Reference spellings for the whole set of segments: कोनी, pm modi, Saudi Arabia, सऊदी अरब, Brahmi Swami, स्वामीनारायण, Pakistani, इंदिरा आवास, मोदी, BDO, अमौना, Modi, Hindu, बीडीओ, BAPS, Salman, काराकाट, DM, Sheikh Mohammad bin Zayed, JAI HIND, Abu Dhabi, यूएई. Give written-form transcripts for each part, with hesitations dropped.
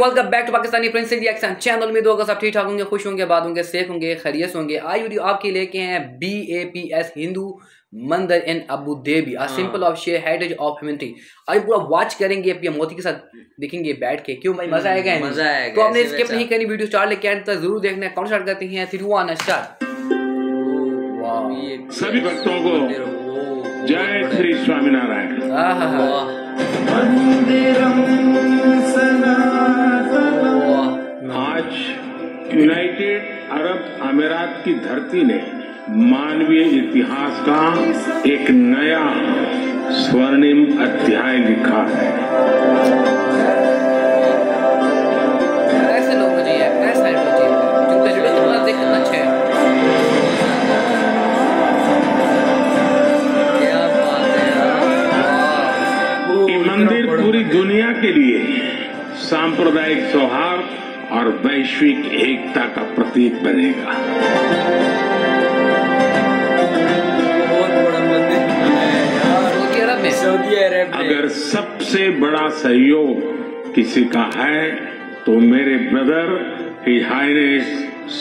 Welcome back to Pakistani prince reaction channel में। दोस्तों सब ठीक ठाक होंगे, खुश होंगे, बाद होंगे, सेफ होंगे, खैरियत होंगे। आज वीडियो आपके लेके हैं BAPS हिंदू मंदिर in Abu Dhabi, a simple of share heritage of humanity. आज पूरा वॉच करेंगे, पीएम मोदी के साथ देखेंगे बैठ के, क्यों भाई मजा आएगा। तो आपने स्किप नहीं करनी, वीडियो स्टार्ट लेके आने तक जरूर देखना है। कौन स्टार्ट करते हैं? तिरुआना स्टार्ट। सभी भक्तों को जय श्री स्वामीनारायण। यूनाइटेड अरब अमीरात की धरती ने मानवीय इतिहास का एक नया स्वर्णिम अध्याय लिखा है। ऐसे लोग मुझे ऐसा देखना अच्छा है। ये मंदिर पूरी दुनिया के लिए सांप्रदायिक सौहार्द और वैश्विक एकता का प्रतीक बनेगा। बहुत बड़ा मंदिर है सऊदी अरब में। अगर सबसे बड़ा सहयोग किसी का है तो मेरे brother his highness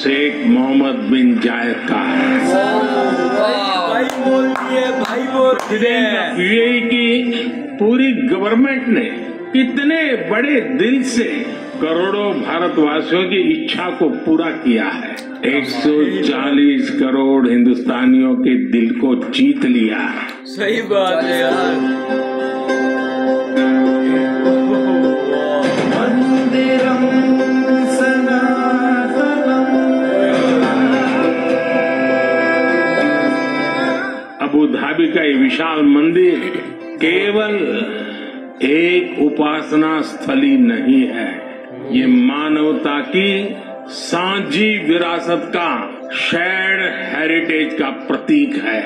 Sheikh Mohammed bin Zayed का है। भाई बोल यूएई की पूरी गवर्नमेंट ने कितने बड़े दिल से करोड़ों भारतवासियों की इच्छा को पूरा किया है। 140 करोड़ हिंदुस्तानियों के दिल को जीत लिया। सही बात है यार। अबू धाबी का ये विशाल मंदिर केवल एक उपासना स्थली नहीं है, ये मानवता की सांझी विरासत का शेयर्ड हेरिटेज का प्रतीक है।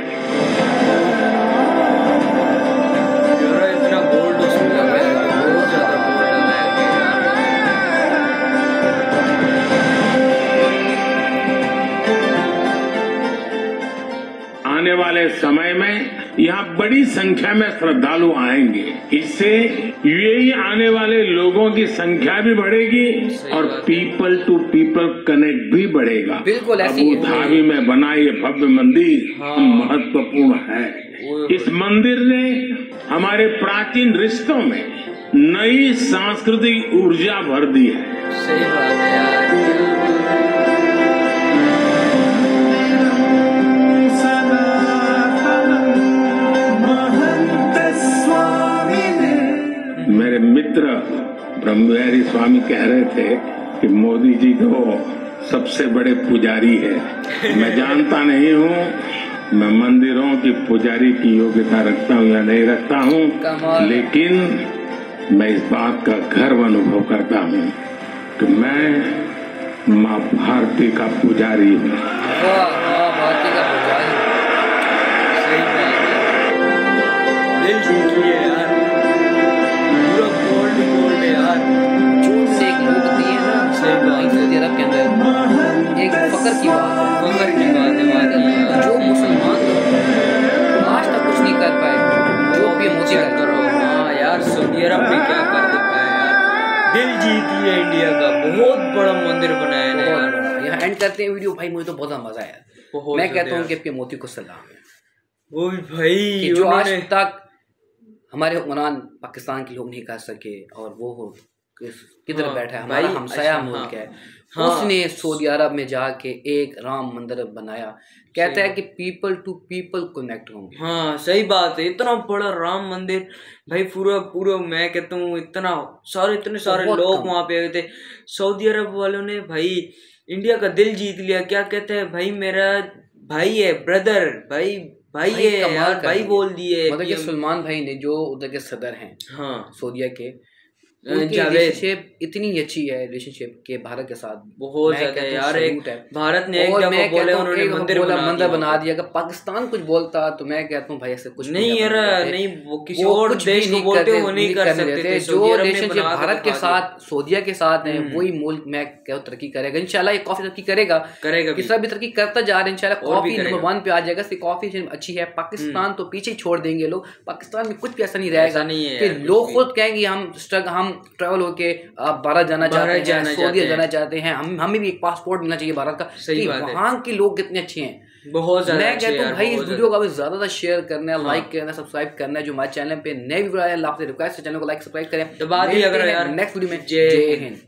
आने वाले समय में यहाँ बड़ी संख्या में श्रद्धालु आएंगे, इससे यूएई आने वाले लोगों की संख्या भी बढ़ेगी और पीपल टू पीपल कनेक्ट भी बढ़ेगा। अबू धाबी में बना ये भव्य मंदिर महत्वपूर्ण है। इस मंदिर ने हमारे प्राचीन रिश्तों में नई सांस्कृतिक ऊर्जा भर दी है। सही बात है यार। मेरे मित्र ब्रह्मी स्वामी कह रहे थे कि मोदी जी को सबसे बड़े पुजारी है। मैं जानता नहीं हूँ मैं मंदिरों की पुजारी की योग्यता रखता हूँ या नहीं रखता हूँ, लेकिन मैं इस बात का गर्व अनुभव करता हूँ कि मैं माँ भारती का पुजारी हूँ। एक फकर की बात है, जो मुसलमान आज तक कुछ नहीं कर पाए, जो भी मुझे करता रहा। हाँ यार, सऊदी अरब में क्या कर दिखाया यार, दिल जीत लिया इंडिया का। बहुत बड़ा मंदिर बनाया है यार। यहाँ एंड करते हैं वीडियो। भाई मुझे तो बहुत मजा आया। मैं कहता हूँ कि आपके मोदी को सलाम है, वो भी भाई जो आज तक हमारे हुक्मरान पाकिस्तान के लोग नहीं कर सके, और वो हो किधर बैठा है हमारा हमसाया मुल्क है, उसने सऊदी अरब में जाके एक राम मंदिर बनाया। कहता है कि पीपल टू पीपल कनेक्ट होंगे। हाँ सही बात है। इतना बड़ा राम मंदिर भाई, पूरा पूरा मैं कहता हूँ इतने सारे लोग वहाँ पे आए थे। सऊदी अरब वालों ने भाई इंडिया का दिल जीत लिया। क्या कहते हैं भाई, मेरा भाई है, ब्रदर भाई है यार, भाई बोल दिए। मतलब कि सलमान भाई ने जो उधर के सदर हैं सऊदी के, रिलेशनशिप इतनी अच्छी है रिलेशनशिप के भारत के साथ, बहुत ज्यादा यार। एक भारत ने उन्होंने मंदिर बना दिया। अगर पाकिस्तान कुछ बोलता तो मैं कहता हूँ भाई ऐसे कुछ नहीं यार, नहीं वो किसी और देश को बोलते वो नहीं कर सकते। जो रिलेशनशिप भारत के साथ सऊदी के साथ है, वही मुल्क मैं कहूँ तरक्की करेगा इंशाल्लाह। ये काफी तरक्की करेगा, किस तरह भी तरक्की करता जा रहा है इंशाल्लाह। कॉफी नंबर 1 पे आ जाएगा। कॉफी अच्छी है, पाकिस्तान तो पीछे छोड़ देंगे लोग। पाकिस्तान में कुछ भी ऐसा नहीं रहेगा, लोग खुद कहेंगे हम हम ट्रैवल होके भारत जाना चाहते हैं, सऊदी जाना चाहते हैं, हमें भी एक पासपोर्ट मिलना चाहिए भारत का कि वहाँ के लोग कितने अच्छे हैं। बहुत ज़्यादा मैं कहता हूँ भाई इस वीडियो का ज़्यादा शेयर करना है, लाइक करना है, सब्सक्राइब करना है। जो हमारे चैनल पे नए व्यूअर आए आपसे रिक्वेस्ट है चैनल को लाइक सब्सक्राइब करें। नेक्स्ट वीडियो में जय हिंद।